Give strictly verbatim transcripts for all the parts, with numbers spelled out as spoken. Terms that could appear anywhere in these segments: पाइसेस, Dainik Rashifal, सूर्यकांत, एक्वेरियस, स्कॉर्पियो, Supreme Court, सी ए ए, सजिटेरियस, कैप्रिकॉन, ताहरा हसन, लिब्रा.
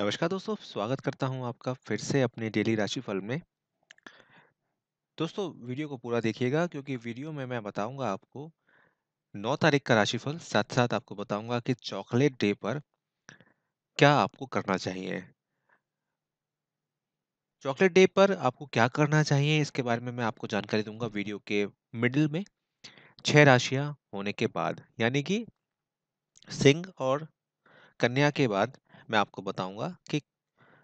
नमस्कार दोस्तों, स्वागत करता हूं आपका फिर से अपने डेली राशिफल में। दोस्तों वीडियो को पूरा देखिएगा क्योंकि वीडियो में मैं बताऊंगा आपको नौ तारीख का राशिफल, साथ साथ आपको बताऊंगा कि चॉकलेट डे पर क्या आपको करना चाहिए, चॉकलेट डे पर आपको क्या करना चाहिए इसके बारे में मैं आपको जानकारी दूंगा वीडियो के मिडिल में। छह राशियां होने के बाद यानी कि सिंह और कन्या के बाद मैं आपको बताऊंगा कि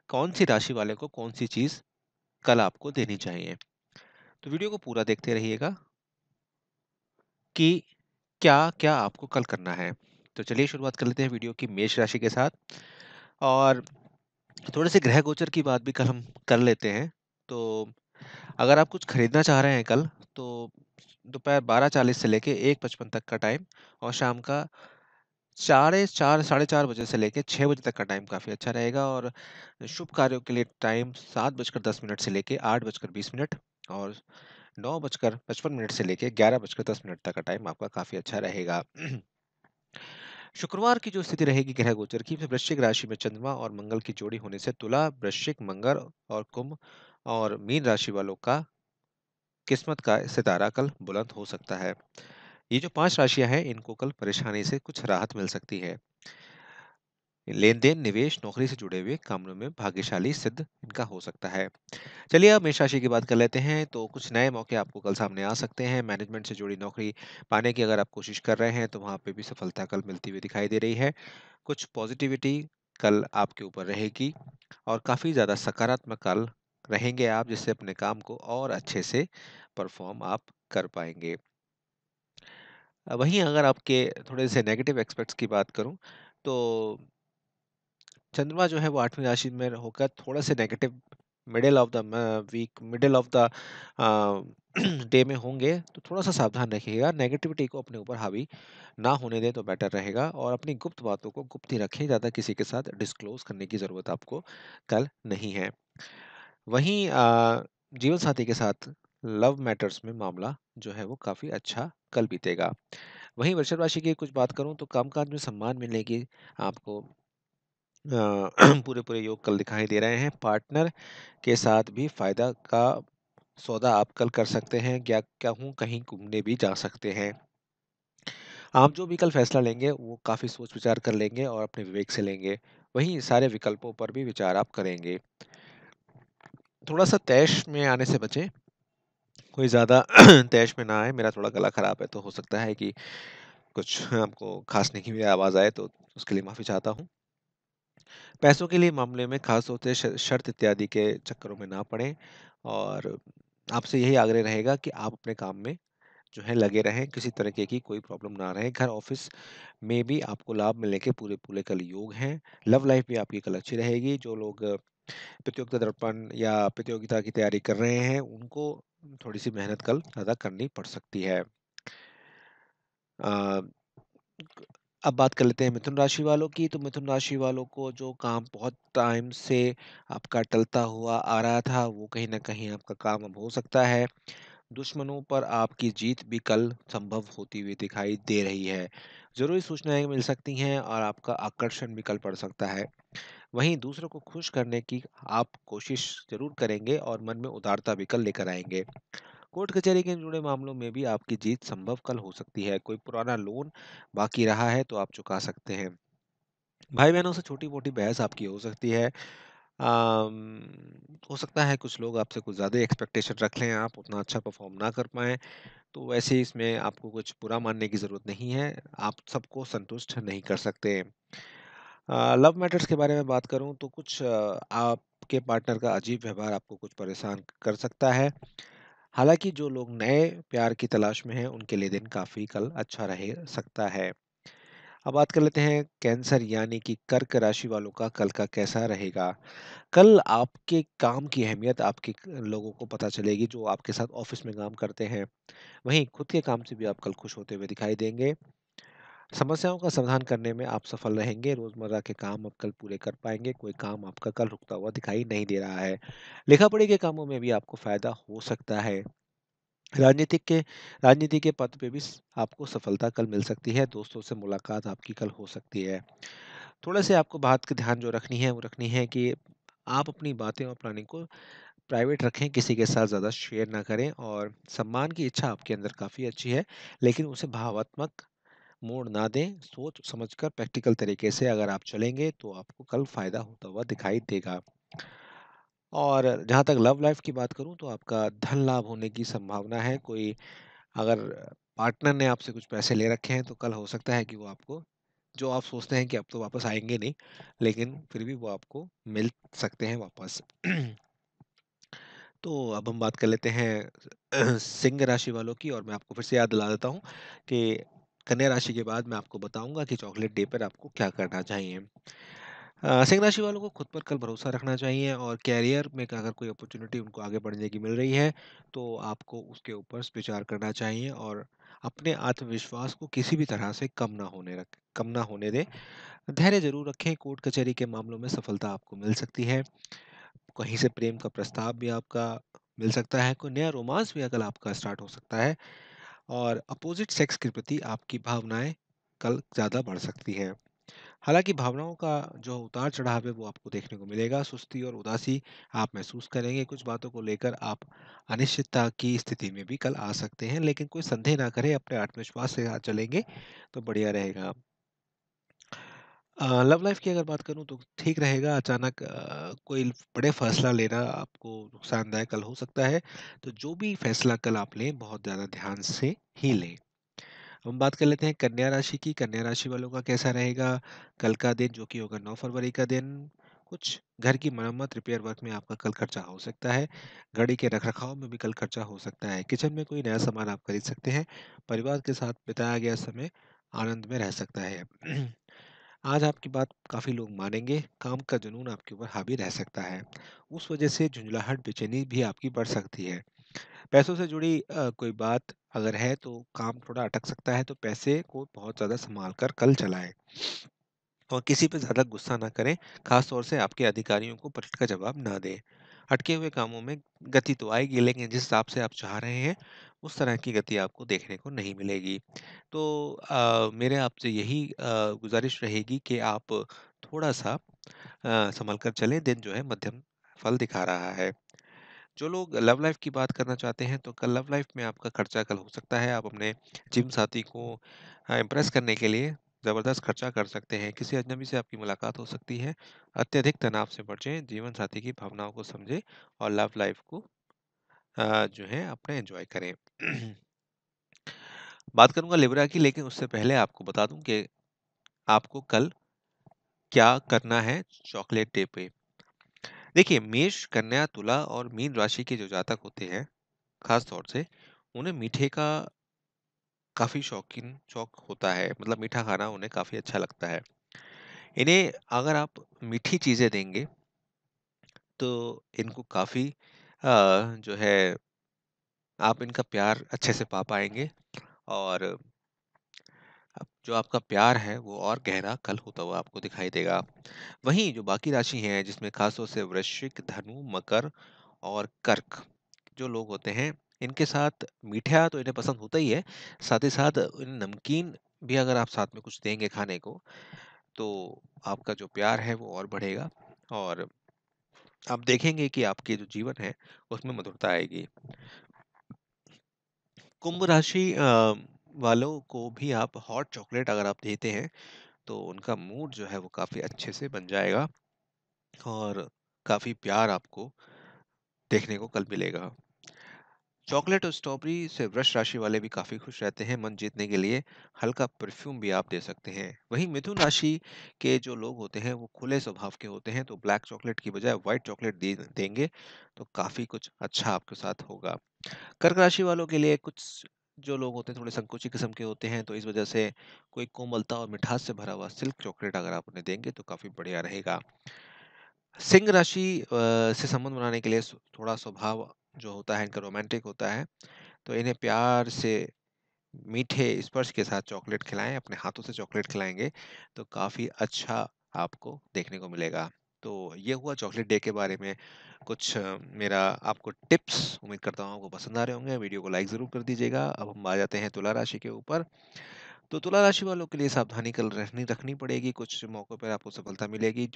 कौन सी राशि वाले को कौन सी चीज़ कल आपको देनी चाहिए। तो वीडियो को पूरा देखते रहिएगा कि क्या क्या आपको कल करना है। तो चलिए शुरुआत कर लेते हैं वीडियो की मेष राशि के साथ, और थोड़े से ग्रह गोचर की बात भी कल हम कर लेते हैं। तो अगर आप कुछ खरीदना चाह रहे हैं कल, तो दोपहर बारह चालीस से लेकर एक पचपन तक का टाइम और शाम का साढ़े चार साढ़े चार बजे से लेकर छः बजे तक का टाइम काफ़ी अच्छा रहेगा। और शुभ कार्यों के लिए टाइम सात बजकर दस मिनट से लेकर आठ बजकर बीस मिनट और नौ बजकर पचपन मिनट से लेकर ग्यारह बजकर दस मिनट तक का टाइम आपका काफ़ी अच्छा रहेगा। शुक्रवार की जो स्थिति रहेगी ग्रह गोचर की, वृश्चिक राशि में चंद्रमा और मंगल की जोड़ी होने से तुला, वृश्चिक, मंगल और कुंभ और मीन राशि वालों का किस्मत का सितारा कल बुलंद हो सकता है। ये जो पांच राशियां हैं इनको कल परेशानी से कुछ राहत मिल सकती है। लेन देन, निवेश, नौकरी से जुड़े हुए कामों में भाग्यशाली सिद्ध इनका हो सकता है। चलिए अब मेष राशि की बात कर लेते हैं। तो कुछ नए मौके आपको कल सामने आ सकते हैं। मैनेजमेंट से जुड़ी नौकरी पाने की अगर आप कोशिश कर रहे हैं तो वहाँ पे भी सफलता कल मिलती हुई दिखाई दे रही है। कुछ पॉजिटिविटी कल आपके ऊपर रहेगी और काफ़ी ज़्यादा सकारात्मक कल रहेंगे आप, जिससे अपने काम को और अच्छे से परफॉर्म आप कर पाएंगे। वहीं अगर आपके थोड़े से नेगेटिव एक्सपेक्ट्स की बात करूं तो चंद्रमा जो है वो आठवीं राशि में होकर थोड़ा से negative middle of the week middle of the day में होंगे, तो थोड़ा सा सावधान रखिएगा। नेगेटिविटी को अपने ऊपर हावी ना होने दें तो बेटर रहेगा, और अपनी गुप्त बातों को गुप्त ही रखें। ज़्यादा किसी के साथ डिस्क्लोज करने की ज़रूरत आपको कल नहीं है। वहीं जीवन साथी के साथ लव मैटर्स में मामला जो है वो काफ़ी अच्छा कल बीतेगा। वहीं वृषभ राशि की कुछ बात करूं तो कामकाज में सम्मान मिलने की आपको पूरे पूरे योग कल दिखाई दे रहे हैं। पार्टनर के साथ भी फायदा का सौदा आप कल कर सकते हैं, या कहूँ कहीं घूमने भी जा सकते हैं। आप जो भी कल फैसला लेंगे वो काफ़ी सोच विचार कर लेंगे और अपने विवेक से लेंगे। वहीं सारे विकल्पों पर भी विचार आप करेंगे। थोड़ा सा तैश में आने से बचें, कोई ज़्यादा तैश में ना आए। मेरा थोड़ा गला ख़राब है तो हो सकता है कि कुछ आपको खांसने की भी आवाज़ आए, तो उसके लिए माफ़ी चाहता हूँ। पैसों के लिए मामले में खास होते शर्त इत्यादि के चक्करों में ना पड़ें, और आपसे यही आग्रह रहेगा कि आप अपने काम में जो है लगे रहें, किसी तरीके की कोई प्रॉब्लम ना रहे। घर, ऑफिस में भी आपको लाभ मिलने के पूरे पूरे कल योग हैं। लव लाइफ भी आपकी कल अच्छी रहेगी। जो लोग प्रतियोगिता दर्पण या प्रतियोगिता की तैयारी कर रहे हैं उनको थोड़ी सी मेहनत कल ज़्यादा करनी पड़ सकती है। आ, अब बात कर लेते हैं मिथुन राशि वालों की। तो मिथुन राशि वालों को जो काम बहुत टाइम से आपका टलता हुआ आ रहा था वो कहीं ना कहीं आपका काम अब हो सकता है। दुश्मनों पर आपकी जीत भी कल संभव होती हुई दिखाई दे रही है। ज़रूरी सूचनाएं मिल सकती हैं और आपका आकर्षण भी कल पड़ सकता है। वहीं दूसरों को खुश करने की आप कोशिश जरूर करेंगे और मन में उदारता भी कल लेकर आएंगे। कोर्ट कचहरी के जुड़े मामलों में भी आपकी जीत संभव कल हो सकती है। कोई पुराना लोन बाकी रहा है तो आप चुका सकते हैं। भाई बहनों से छोटी मोटी बहस आपकी हो सकती है। आम, हो सकता है कुछ लोग आपसे कुछ ज़्यादा एक्सपेक्टेशन रख लें, आप उतना अच्छा परफॉर्म ना कर पाएँ, तो वैसे इसमें आपको कुछ बुरा मानने की ज़रूरत नहीं है। आप सबको संतुष्ट नहीं कर सकते। लव मैटर्स के बारे में बात करूं तो कुछ आपके पार्टनर का अजीब व्यवहार आपको कुछ परेशान कर सकता है। हालांकि जो लोग नए प्यार की तलाश में हैं उनके लिए दिन काफ़ी कल अच्छा रह सकता है। अब बात कर लेते हैं कैंसर यानी कि कर्क राशि वालों का कल का कैसा रहेगा। कल आपके काम की अहमियत आपके लोगों को पता चलेगी जो आपके साथ ऑफिस में काम करते हैं। वहीं खुद के काम से भी आप कल खुश होते हुए दिखाई देंगे। समस्याओं का समाधान करने में आप सफल रहेंगे। रोज़मर्रा के काम आप कल पूरे कर पाएंगे। कोई काम आपका कल रुकता हुआ दिखाई नहीं दे रहा है। लिखा पढ़ी के कामों में भी आपको फ़ायदा हो सकता है। राजनीतिक के राजनीति के पद पे भी आपको सफलता कल मिल सकती है। दोस्तों से मुलाकात आपकी कल हो सकती है। थोड़ा से आपको बात का ध्यान जो रखनी है वो रखनी है कि आप अपनी बातें और प्लानिंग को प्राइवेट रखें, किसी के साथ ज़्यादा शेयर ना करें। और सम्मान की इच्छा आपके अंदर काफ़ी अच्छी है, लेकिन उसे भावात्मक मोड़ ना दें। सोच समझकर प्रैक्टिकल तरीके से अगर आप चलेंगे तो आपको कल फ़ायदा होता हुआ दिखाई देगा। और जहाँ तक लव लाइफ की बात करूँ तो आपका धन लाभ होने की संभावना है। कोई अगर पार्टनर ने आपसे कुछ पैसे ले रखे हैं तो कल हो सकता है कि वो आपको, जो आप सोचते हैं कि अब तो वापस आएंगे नहीं, लेकिन फिर भी वो आपको मिल सकते हैं वापस। तो अब हम बात कर लेते हैं सिंह राशि वालों की। और मैं आपको फिर से याद दिला देता हूँ कि कन्या राशि के बाद मैं आपको बताऊंगा कि चॉकलेट डे पर आपको क्या करना चाहिए। सिंह राशि वालों को खुद पर कल भरोसा रखना चाहिए। और कैरियर में अगर कोई अपॉर्चुनिटी उनको आगे बढ़ने की मिल रही है तो आपको उसके ऊपर विचार करना चाहिए और अपने आत्मविश्वास को किसी भी तरह से कम ना होने रख कम ना होने दें। धैर्य जरूर रखें। कोर्ट कचहरी के मामलों में सफलता आपको मिल सकती है। कहीं से प्रेम का प्रस्ताव भी आपका मिल सकता है। कोई नया रोमांस भी कल आपका स्टार्ट हो सकता है। और अपोजिट सेक्स के प्रति आपकी भावनाएं कल ज़्यादा बढ़ सकती हैं। हालांकि भावनाओं का जो उतार चढ़ाव है वो आपको देखने को मिलेगा। सुस्ती और उदासी आप महसूस करेंगे। कुछ बातों को लेकर आप अनिश्चितता की स्थिति में भी कल आ सकते हैं, लेकिन कोई संदेह ना करें। अपने आत्मविश्वास से चलेंगे तो बढ़िया रहेगा। लव लाइफ की अगर बात करूं तो ठीक रहेगा। अचानक आ, कोई बड़े फैसला लेना आपको नुकसानदायक कल हो सकता है। तो जो भी फैसला कल आप लें बहुत ज़्यादा ध्यान से ही लें। हम बात कर लेते हैं कन्या राशि की। कन्या राशि वालों का कैसा रहेगा कल का दिन, जो कि होगा नौ फरवरी का दिन। कुछ घर की मरम्मत रिपेयर वर्क में आपका कल खर्चा हो सकता है। गाड़ी के रखरखाव में भी कल खर्चा हो सकता है। किचन में कोई नया सामान आप खरीद सकते हैं। परिवार के साथ बिताया गया समय आनंद में रह सकता है। आज आपकी बात काफ़ी लोग मानेंगे। काम का जुनून आपके ऊपर हावी रह सकता है। उस वजह से झुंझलाहट बेचैनी भी आपकी बढ़ सकती है। पैसों से जुड़ी आ, कोई बात अगर है तो काम थोड़ा अटक सकता है। तो पैसे को बहुत ज़्यादा संभाल कर कल चलाएं और किसी पर ज़्यादा गुस्सा ना करें। खासतौर से आपके अधिकारियों को पलट का जवाब ना दें। अटके हुए कामों में गति तो आएगी, लेकिन जिस हिसाब से आप चाह रहे हैं उस तरह की गति आपको देखने को नहीं मिलेगी। तो आ, मेरे आपसे यही आ, गुजारिश रहेगी कि आप थोड़ा सा संभल कर चलें। दिन जो है मध्यम फल दिखा रहा है। जो लोग लव लाइफ की बात करना चाहते हैं तो कल लव लाइफ में आपका खर्चा कल हो सकता है। आप अपने जिम साथी को इम्प्रेस करने के लिए ज़बरदस्त खर्चा कर सकते हैं। किसी अजनबी से आपकी मुलाकात हो सकती है। अत्यधिक तनाव से बचें। जीवन साथी की भावनाओं को समझें और लव लाइफ को आ, जो है अपने एंजॉय करें। बात करूंगा लिब्रा की, लेकिन उससे पहले आपको बता दूं कि आपको कल क्या करना है चॉकलेट डे पे। देखिए, मेष, कन्या, तुला और मीन राशि के जो जातक होते हैं खास तौर से उन्हें मीठे का काफ़ी शौकीन शौक होता है। मतलब मीठा खाना उन्हें काफ़ी अच्छा लगता है। इन्हें अगर आप मीठी चीज़ें देंगे तो इनको काफ़ी जो है आप इनका प्यार अच्छे से पा पाएंगे और जो आपका प्यार है वो और गहरा कल होता हुआ आपको दिखाई देगा। वहीं जो बाकी राशि हैं जिसमें खासतौर से वृश्चिक, धनु, मकर और कर्क जो लोग होते हैं इनके साथ मीठा तो इन्हें पसंद होता ही है, साथ ही साथ नमकीन भी अगर आप साथ में कुछ देंगे खाने को तो आपका जो प्यार है वो और बढ़ेगा और आप देखेंगे कि आपके जो जीवन है उसमें मधुरता आएगी। कुंभ राशि वालों को भी आप हॉट चॉकलेट अगर आप देते हैं तो उनका मूड जो है वो काफ़ी अच्छे से बन जाएगा और काफ़ी प्यार आपको देखने को कल मिलेगा। चॉकलेट और स्ट्रॉबेरी से वृष राशि वाले भी काफ़ी खुश रहते हैं। मन जीतने के लिए हल्का परफ्यूम भी आप दे सकते हैं। वहीं मिथुन राशि के जो लोग होते हैं वो खुले स्वभाव के होते हैं, तो ब्लैक चॉकलेट की बजाय वाइट चॉकलेट दे देंगे तो काफ़ी कुछ अच्छा आपके साथ होगा। कर्क राशि वालों के लिए कुछ जो लोग होते हैं थोड़े संकुचित किस्म के होते हैं, तो इस वजह से कोई कोमलता और मिठास से भरा हुआ सिल्क चॉकलेट अगर आप उन्हें देंगे तो काफ़ी बढ़िया रहेगा। सिंह राशि से संबंध बनाने के लिए थोड़ा स्वभाव जो होता है इनका रोमांटिक होता है, तो इन्हें प्यार से मीठे स्पर्श के साथ चॉकलेट खिलाएं। अपने हाथों से चॉकलेट खिलाएंगे तो काफ़ी अच्छा आपको देखने को मिलेगा। तो ये हुआ चॉकलेट डे के बारे में कुछ मेरा आपको टिप्स। उम्मीद करता हूँ आपको पसंद आ रहे होंगे। वीडियो को लाइक ज़रूर कर दीजिएगा। अब हम आ जाते हैं तुला राशि के ऊपर। तो तुला राशि वालों के लिए सावधानी कल रहनी रखनी पड़ेगी। कुछ मौक़ों पर आपको सफलता मिलेगी।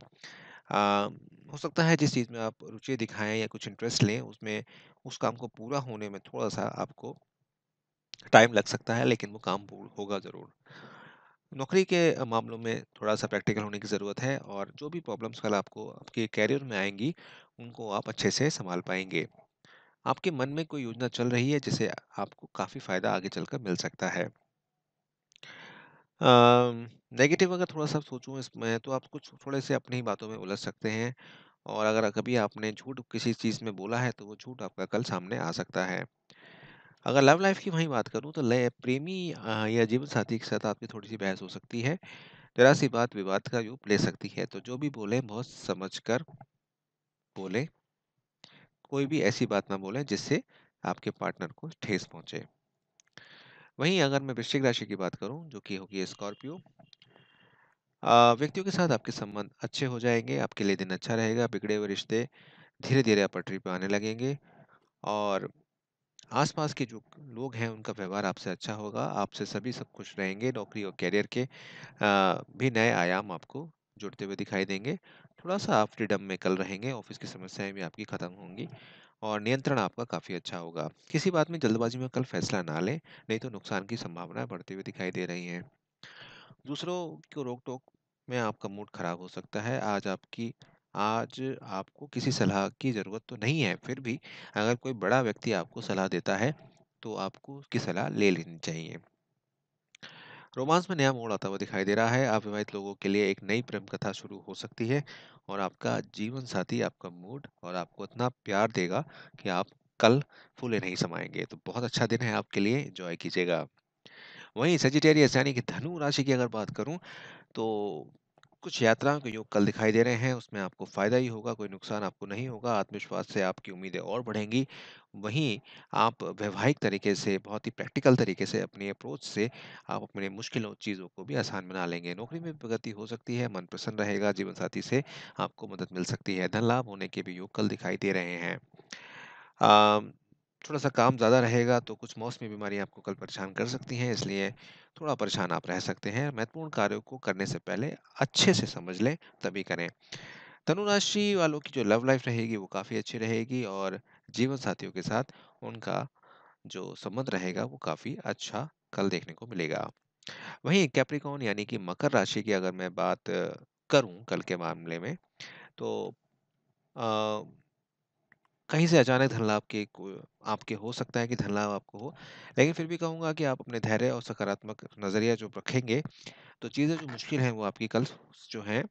आ, हो सकता है जिस चीज़ में आप रुचि दिखाएं या कुछ इंटरेस्ट लें उसमें उस काम को पूरा होने में थोड़ा सा आपको टाइम लग सकता है, लेकिन वो काम होगा ज़रूर। नौकरी के मामलों में थोड़ा सा प्रैक्टिकल होने की ज़रूरत है और जो भी प्रॉब्लम्स कल आपको आपके कैरियर में आएंगी उनको आप अच्छे से संभाल पाएंगे। आपके मन में कोई योजना चल रही है जिसे आपको काफ़ी फ़ायदा आगे चलकर मिल सकता है। नेगेटिव अगर थोड़ा सा सोचूं इसमें तो आप कुछ थोड़े से अपनी बातों में उलझ सकते हैं और अगर कभी आपने झूठ किसी चीज़ में बोला है तो वो झूठ आपका कल सामने आ सकता है। अगर लव लाइफ की वहीं बात करूं तो लय प्रेमी आ, या जीवन साथी के साथ आपकी थोड़ी सी बहस हो सकती है। जरा सी बात विवाद का रूप ले सकती है, तो जो भी बोले बहुत समझकर बोले। कोई भी ऐसी बात ना बोले जिससे आपके पार्टनर को ठेस पहुंचे। वहीं अगर मैं वृश्चिक राशि की बात करूं जो कि होगी स्कॉर्पियो, व्यक्तियों के साथ आपके संबंध अच्छे हो जाएंगे। आपके लिए दिन अच्छा रहेगा। बिगड़े हुए रिश्ते धीरे धीरे आप पटरी पर आने लगेंगे और आसपास के जो लोग हैं उनका व्यवहार आपसे अच्छा होगा। आपसे सभी सब खुश रहेंगे। नौकरी और कैरियर के आ, भी नए आयाम आपको जुड़ते हुए दिखाई देंगे। थोड़ा सा आप फ्रीडम में कल रहेंगे। ऑफिस की समस्याएं भी आपकी खत्म होंगी और नियंत्रण आपका काफ़ी अच्छा होगा। किसी बात में जल्दबाजी में कल फैसला ना लें, नहीं तो नुकसान की संभावना बढ़ती हुई दिखाई दे रही है। दूसरों को रोक टोक में आपका मूड खराब हो सकता है। आज आपकी आज आपको किसी सलाह की ज़रूरत तो नहीं है, फिर भी अगर कोई बड़ा व्यक्ति आपको सलाह देता है तो आपको उसकी सलाह ले लेनी चाहिए। रोमांस में नया मोड़ आता हुआ दिखाई दे रहा है। अविवाहित लोगों के लिए एक नई प्रेम कथा शुरू हो सकती है और आपका जीवन साथी आपका मूड और आपको इतना प्यार देगा कि आप कल फूले नहीं समाएंगे। तो बहुत अच्छा दिन है आपके लिए, एंजॉय कीजिएगा। वहीं सजिटेरियस यानी कि धनु राशि की अगर बात करूँ तो कुछ यात्राओं के योग कल दिखाई दे रहे हैं। उसमें आपको फ़ायदा ही होगा, कोई नुकसान आपको नहीं होगा। आत्मविश्वास से आपकी उम्मीदें और बढ़ेंगी। वहीं आप वैवाहिक तरीके से, बहुत ही प्रैक्टिकल तरीके से, अपनी अप्रोच से आप अपने मुश्किलों चीज़ों को भी आसान बना लेंगे। नौकरी में प्रगति हो सकती है। मन प्रसन्न रहेगा। जीवन साथी से आपको मदद मिल सकती है। धन लाभ होने के भी योग कल दिखाई दे रहे हैं। आ, थोड़ा सा काम ज़्यादा रहेगा तो कुछ मौसमी बीमारियां आपको कल परेशान कर सकती हैं, इसलिए थोड़ा परेशान आप रह सकते हैं। महत्वपूर्ण कार्यों को करने से पहले अच्छे से समझ लें, तभी करें। धनु राशि वालों की जो लव लाइफ रहेगी वो काफ़ी अच्छी रहेगी और जीवन साथियों के साथ उनका जो संबंध रहेगा वो काफ़ी अच्छा कल देखने को मिलेगा। वहीं कैप्रिकॉन यानी कि मकर राशि की अगर मैं बात करूँ कल के मामले में तो आ, कहीं से अचानक धन लाभ के आपके हो सकता है कि धन लाभ आपको हो, लेकिन फिर भी कहूँगा कि आप अपने धैर्य और सकारात्मक नज़रिया जो रखेंगे तो चीज़ें जो मुश्किल हैं वो आपकी कल जो हैं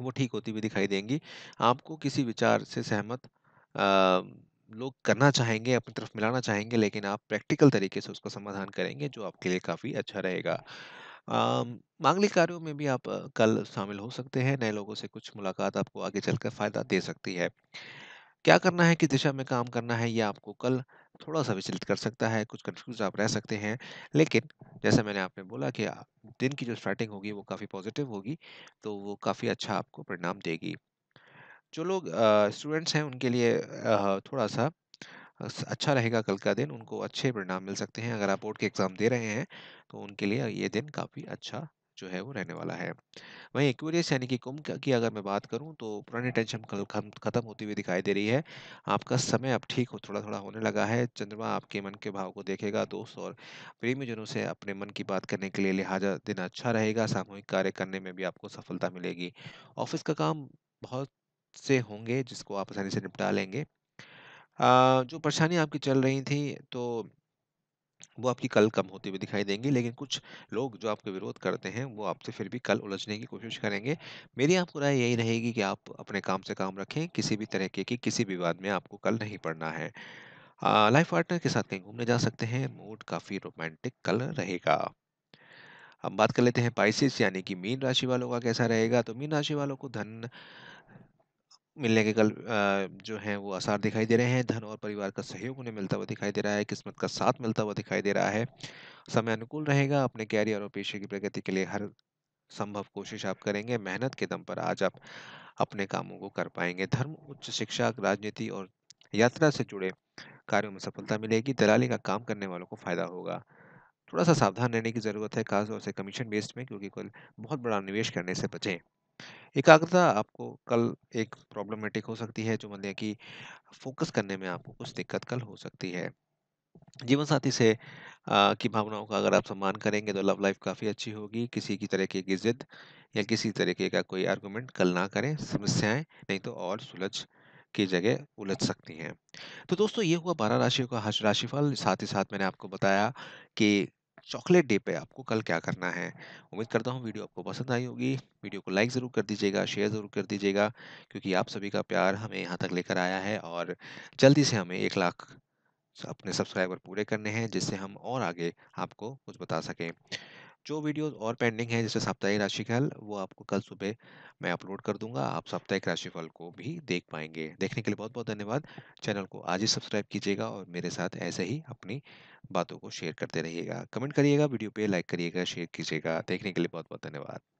वो ठीक होती हुई दिखाई देंगी। आपको किसी विचार से सहमत आ, लोग करना चाहेंगे, अपनी तरफ मिलाना चाहेंगे, लेकिन आप प्रैक्टिकल तरीके से उसका समाधान करेंगे जो आपके लिए काफ़ी अच्छा रहेगा। मांगलिक कार्यों में भी आप कल शामिल हो सकते हैं। नए लोगों से कुछ मुलाकात आपको आगे चलकर फ़ायदा दे सकती है। क्या करना है, किस दिशा में काम करना है, यह आपको कल थोड़ा सा विचलित कर सकता है। कुछ कंफ्यूज आप रह सकते हैं, लेकिन जैसा मैंने आपने बोला कि दिन की जो स्टार्टिंग होगी वो काफ़ी पॉजिटिव होगी, तो वो काफ़ी अच्छा आपको परिणाम देगी। जो लोग स्टूडेंट्स हैं उनके लिए आ, थोड़ा सा अच्छा रहेगा कल का दिन। उनको अच्छे परिणाम मिल सकते हैं। अगर आप बोर्ड के एग्ज़ाम दे रहे हैं तो उनके लिए ये दिन काफ़ी अच्छा जो है वो रहने वाला है। वहीं एक्वेरियस यानी कि कुंभ की अगर मैं बात करूं तो पुरानी टेंशन कल खत्म होती हुई दिखाई दे रही है। आपका समय अब ठीक हो थोड़ा थोड़ा होने लगा है। चंद्रमा आपके मन के भाव को देखेगा। दोस्त और प्रेमीजनों से अपने मन की बात करने के लिए लिहाजा दिन अच्छा रहेगा। सामूहिक कार्य करने में भी आपको सफलता मिलेगी। ऑफिस का काम बहुत से होंगे जिसको आप आसानी से निपटा लेंगे। जो परेशानियाँ आपकी चल रही थी तो वो आपकी कल कम होती हुई दिखाई देंगी, लेकिन कुछ लोग जो आपके विरोध करते हैं वो आपसे फिर भी कल उलझने की कोशिश करेंगे। मेरी आपको राय यही रहेगी कि आप अपने काम से काम रखें। किसी भी तरह के किसी विवाद में आपको कल नहीं पड़ना है। लाइफ पार्टनर के साथ कहीं घूमने जा सकते हैं। मूड काफ़ी रोमांटिक कल रहेगा। अब बात कर लेते हैं पाइसेस यानी कि मीन राशि वालों का कैसा रहेगा। तो मीन राशि वालों को धन मिलने के कल जो हैं वो आसार दिखाई दे रहे हैं। धन और परिवार का सहयोग उन्हें मिलता हुआ दिखाई दे रहा है। किस्मत का साथ मिलता हुआ दिखाई दे रहा है। समय अनुकूल रहेगा। अपने कैरियर और पेशे की प्रगति के लिए हर संभव कोशिश आप करेंगे। मेहनत के दम पर आज आप अपने कामों को कर पाएंगे। धर्म, उच्च शिक्षा, राजनीति और यात्रा से जुड़े कार्यों में सफलता मिलेगी। दलाली का काम करने वालों को फायदा होगा। थोड़ा सा सावधान रहने की ज़रूरत है, खासतौर से कमीशन बेस्ड में, क्योंकि कल बहुत बड़ा निवेश करने से बचें। एकाग्रता आपको कल एक प्रॉब्लमेटिक हो सकती है, जो मतलब कि फोकस करने में आपको कुछ दिक्कत कल हो सकती है। जीवन साथी से आ, की भावनाओं का अगर आप सम्मान करेंगे तो लव लाइफ काफ़ी अच्छी होगी। किसी की तरीके की जिद या किसी तरीके का कोई आर्गूमेंट कल ना करें, समस्याएं नहीं तो और सुलझ की जगह उलझ सकती हैं। तो दोस्तों ये हुआ बारह राशियों का राशिफल। साथ ही साथ मैंने आपको बताया कि चॉकलेट डे पे आपको कल क्या करना है। उम्मीद करता हूँ वीडियो आपको पसंद आई होगी। वीडियो को लाइक ज़रूर कर दीजिएगा, शेयर ज़रूर कर दीजिएगा, क्योंकि आप सभी का प्यार हमें यहाँ तक लेकर आया है और जल्दी से हमें एक लाख अपने सब्सक्राइबर पूरे करने हैं, जिससे हम और आगे आपको कुछ बता सकें। जो वीडियोस और पेंडिंग हैं जैसे साप्ताहिक राशिफल, वो आपको कल सुबह मैं अपलोड कर दूंगा। आप साप्ताहिक राशिफल को भी देख पाएंगे। देखने के लिए बहुत बहुत धन्यवाद। चैनल को आज ही सब्सक्राइब कीजिएगा और मेरे साथ ऐसे ही अपनी बातों को शेयर करते रहिएगा। कमेंट करिएगा, वीडियो पे लाइक करिएगा, शेयर कीजिएगा। देखने के लिए बहुत बहुत धन्यवाद।